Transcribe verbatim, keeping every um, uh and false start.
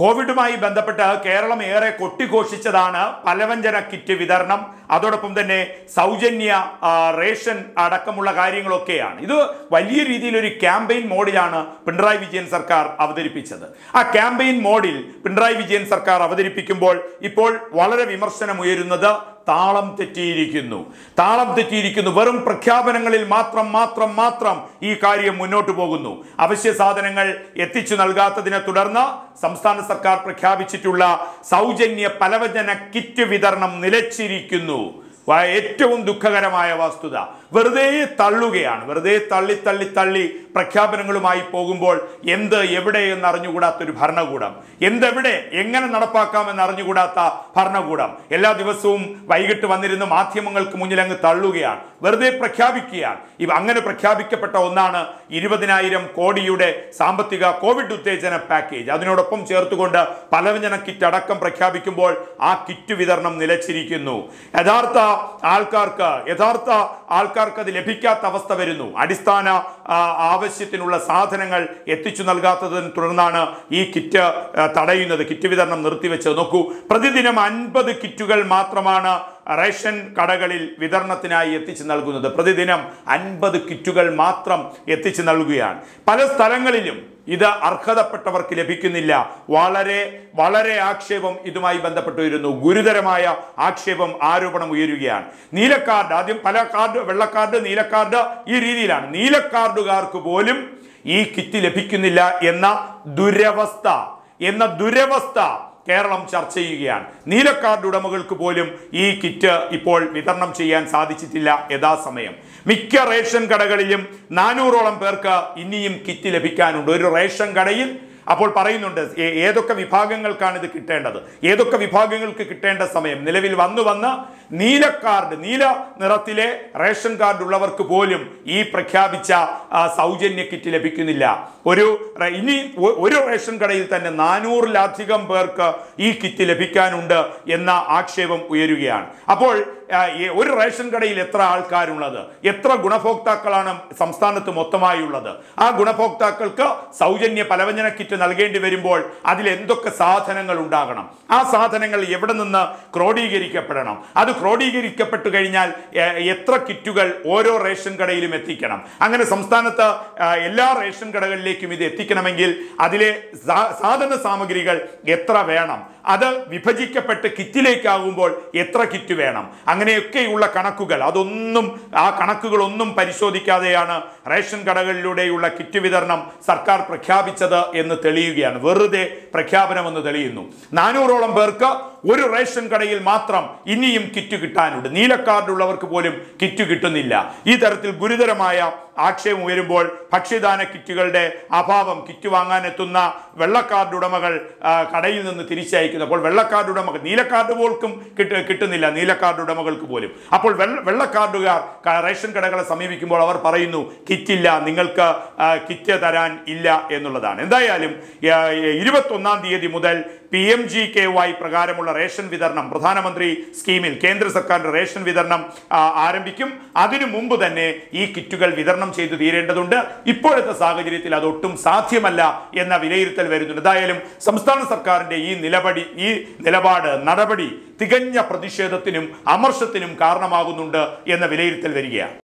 കോവിഡുമായി ബന്ധപ്പെട്ട് കേരളം ഏറെ കൊട്ടിഘോഷിച്ചതാണ് പലവ്യഞ്ജന കിറ്റ് വിതരണം, അതോടൊപ്പം തന്നെ സൗജന്യ റേഷൻ അടക്കമുള്ള കാര്യങ്ങളൊക്കെയാണ്. ഇത് വലിയ രീതിയിലൊരു ക്യാമ്പയിൻ മോഡിലാണ് പിണറായി വിജയൻ സർക്കാർ അവതരിപ്പിച്ചത്. ആ ക്യാമ്പയിൻ മോഡിൽ പിണറായി വിജയൻ സർക്കാർ അവതരിപ്പിക്കുമ്പോൾ ഇപ്പോൾ വളരെ വിമർശനമുയരുന്നത് താളം തെറ്റിയിരിക്കുന്നു, താളം തെറ്റിയിരിക്കുന്നു. വെറും പ്രഖ്യാപനങ്ങളിൽ മാത്രം മാത്രം മാത്രം ഈ കാര്യം മുന്നോട്ട് പോകുന്നു. അവശ്യ സാധനങ്ങൾ എത്തിച്ചു നൽകാത്തതിനെ തുടർന്ന് സംസ്ഥാന സർക്കാർ പ്രഖ്യാപിച്ചിട്ടുള്ള സൗജന്യ പലവ്യഞ്ജന കിറ്റ് വിതരണം നിലച്ചിരിക്കുന്നു. ഏറ്റവും ദുഃഖകരമായ വസ്തുത, വെറുതെ തള്ളുകയാണ്. വെറുതെ തള്ളി തള്ളി തള്ളി പ്രഖ്യാപനങ്ങളുമായി പോകുമ്പോൾ എന്ത് എവിടെ എന്നറിഞ്ഞുകൂടാത്തൊരു ഭരണകൂടം, എന്തെവിടെ എങ്ങനെ നടപ്പാക്കാമെന്ന് അറിഞ്ഞുകൂടാത്ത ഭരണകൂടം എല്ലാ ദിവസവും വൈകിട്ട് വന്നിരുന്ന് മാധ്യമങ്ങൾക്ക് മുന്നിൽ അങ്ങ് തള്ളുകയാണ്, വെറുതെ പ്രഖ്യാപിക്കുകയാണ്. ഇവ അങ്ങനെ പ്രഖ്യാപിക്കപ്പെട്ട ഒന്നാണ് ഇരുപതിനായിരം കോടിയുടെ സാമ്പത്തിക കോവിഡ് ഉത്തേജന പാക്കേജ്. അതിനോടൊപ്പം ചേർത്തുകൊണ്ട് പലവ്യഞ്ജന കിറ്റ് അടക്കം പ്രഖ്യാപിക്കുമ്പോൾ ആ കിറ്റ് വിതരണം നിലച്ചിരിക്കുന്നു. യഥാർത്ഥ ആൾക്കാർക്ക് യഥാർത്ഥ ആൾക്കാർക്ക് അത് ലഭിക്കാത്ത അവസ്ഥ വരുന്നു. അടിസ്ഥാന ആവശ്യത്തിനുള്ള സാധനങ്ങൾ എത്തിച്ചു നൽകാത്തതിനെ തുടർന്നാണ് ഈ കിറ്റ് തടയുന്നത്, കിറ്റ് വിതരണം നിർത്തിവെച്ചത്. നോക്കൂ, പ്രതിദിനം അൻപത് കിറ്റുകൾ മാത്രമാണ് റേഷൻ കടകളിൽ വിതരണത്തിനായി എത്തിച്ചു നൽകുന്നത്. പ്രതിദിനം അൻപത് കിറ്റുകൾ മാത്രം എത്തിച്ചു നൽകുകയാണ്. പല സ്ഥലങ്ങളിലും ഇത് അർഹതപ്പെട്ടവർക്ക് ലഭിക്കുന്നില്ല. വളരെ വളരെ ആക്ഷേപം ഇതുമായി ബന്ധപ്പെട്ടുയരുന്നു, ഗുരുതരമായ ആക്ഷേപം, ആരോപണം ഉയരുകയാണ്. നീലക്കാർഡ്, ആദ്യം പല കാർഡ്, വെള്ളക്കാർഡ്, നീലക്കാർഡ്, ഈ രീതിയിലാണ്. നീലക്കാർഡുകാർക്ക് പോലും ഈ കിറ്റ് ലഭിക്കുന്നില്ല എന്ന ദുരവസ്ഥ എന്ന ദുരവസ്ഥ കേരളം ചർച്ച ചെയ്യുകയാണ്. നീലക്കാർഡ് ഉടമകൾക്ക് പോലും ഈ കിറ്റ് ഇപ്പോൾ വിതരണം ചെയ്യാൻ സാധിച്ചിട്ടില്ല യഥാസമയം. മിക്ക റേഷൻ കടകളിലും നാനൂറോളം പേർക്ക് ഇനിയും കിറ്റ് ലഭിക്കാനുണ്ട് ഒരു റേഷൻ കടയിൽ. അപ്പോൾ പറയുന്നുണ്ട് ഏതൊക്കെ വിഭാഗങ്ങൾക്കാണ് ഇത് കിട്ടേണ്ടത്, ഏതൊക്കെ വിഭാഗങ്ങൾക്ക് കിട്ടേണ്ട സമയം. നിലവിൽ വന്നു വന്ന് നീലക്കാർഡ്, നീല നിറത്തിലെ റേഷൻ കാർഡ് ഉള്ളവർക്ക് പോലും ഈ പ്രഖ്യാപിച്ച സൗജന്യ കിറ്റ് ലഭിക്കുന്നില്ല. ഒരു ഇനി ഒരു റേഷൻ കടയിൽ തന്നെ നാനൂറിലധികം പേർക്ക് ഈ കിറ്റ് ലഭിക്കാനുണ്ട് എന്ന ആക്ഷേപം ഉയരുകയാണ്. അപ്പോൾ ഒരു റേഷൻ കടയിൽ എത്ര ആൾക്കാരുള്ളത്, എത്ര ഗുണഭോക്താക്കളാണ് സംസ്ഥാനത്ത് മൊത്തമായി ഉള്ളത്, ആ ഗുണഭോക്താക്കൾക്ക് സൗജന്യ പലവ്യഞ്ജന കിറ്റ് നൽകേണ്ടി വരുമ്പോൾ അതിൽ എന്തൊക്കെ സാധനങ്ങൾ ഉണ്ടാകണം, ആ സാധനങ്ങൾ എവിടെ നിന്ന് ക്രോഡീകരിക്കപ്പെടണം, അത് ക്രോഡീകരിക്കപ്പെട്ടു കഴിഞ്ഞാൽ എത്ര കിറ്റുകൾ ഓരോ റേഷൻ കടയിലും എത്തിക്കണം. അങ്ങനെ സംസ്ഥാനത്ത് എല്ലാ റേഷൻ കടകളിലേക്കും ഇത് എത്തിക്കണമെങ്കിൽ അതിലെ സാധന സാമഗ്രികൾ എത്ര വേണം, അത് വിഭജിക്കപ്പെട്ട് കിറ്റിലേക്കാകുമ്പോൾ എത്ര കിറ്റ് വേണം, അങ്ങനെയൊക്കെയുള്ള കണക്കുകൾ, അതൊന്നും ആ കണക്കുകളൊന്നും പരിശോധിക്കാതെയാണ് റേഷൻ കടകളിലൂടെയുള്ള കിറ്റ് വിതരണം സർക്കാർ പ്രഖ്യാപിച്ചത് എന്ന് തെളിയുകയാണ്. വെറുതെ പ്രഖ്യാപനമെന്ന് തെളിയുന്നു. നാനൂറോളം പേർക്ക് ഒരു റേഷൻ കടയിൽ മാത്രം ഇനിയും കിറ്റ് കിട്ടാനുണ്ട്. നീലക്കാർഡുള്ളവർക്ക് പോലും കിറ്റ് കിട്ടുന്നില്ല. ഈ തരത്തിൽ ഗുരുതരമായ ആക്ഷേപം വരുമ്പോൾ ഭക്ഷ്യദാന കിറ്റുകളുടെ അഭാവം, കിറ്റ് വാങ്ങാനെത്തുന്ന വെള്ളക്കാർഡ് ഉടമകൾ കടയിൽ നിന്ന് തിരിച്ചയക്കുന്നു. അപ്പോൾ വെള്ളക്കാർഡ് ഉടമകൾ, നീലക്കാർഡ് പോലും കിട്ട കിട്ടുന്നില്ല നീലക്കാർഡ് ഉടമകൾക്ക് പോലും. അപ്പോൾ വെള്ളക്കാർഡുകാർ റേഷൻ കടകളെ സമീപിക്കുമ്പോൾ അവർ പറയുന്നു കിറ്റില്ല, നിങ്ങൾക്ക് കിറ്റ് തരാൻ ഇല്ല എന്നുള്ളതാണ്. എന്തായാലും ഇരുപത്തൊന്നാം തീയതി മുതൽ P M G K Y പ്രകാരമുള്ള റേഷൻ വിതരണം, പ്രധാനമന്ത്രി സ്കീമിൽ കേന്ദ്ര സർക്കാരിന്റെ റേഷൻ വിതരണം ആരംഭിക്കും. അതിനു മുമ്പ് തന്നെ ഈ കിറ്റുകൾ വിതരണം ചെയ്തു തീരേണ്ടതുണ്ട്. ഇപ്പോഴത്തെ സാഹചര്യത്തിൽ അതൊട്ടും സാധ്യമല്ല എന്ന വിലയിരുത്തൽ വരുന്നുണ്ട്. എന്തായാലും സംസ്ഥാന സർക്കാരിന്റെ ഈ നിലപടി ഈ നിലപാട് നടപടി തികഞ്ഞ പ്രതിഷേധത്തിനും അമർഷത്തിനും കാരണമാകുന്നുണ്ട് എന്ന വിലയിരുത്തൽ വരികയാണ്.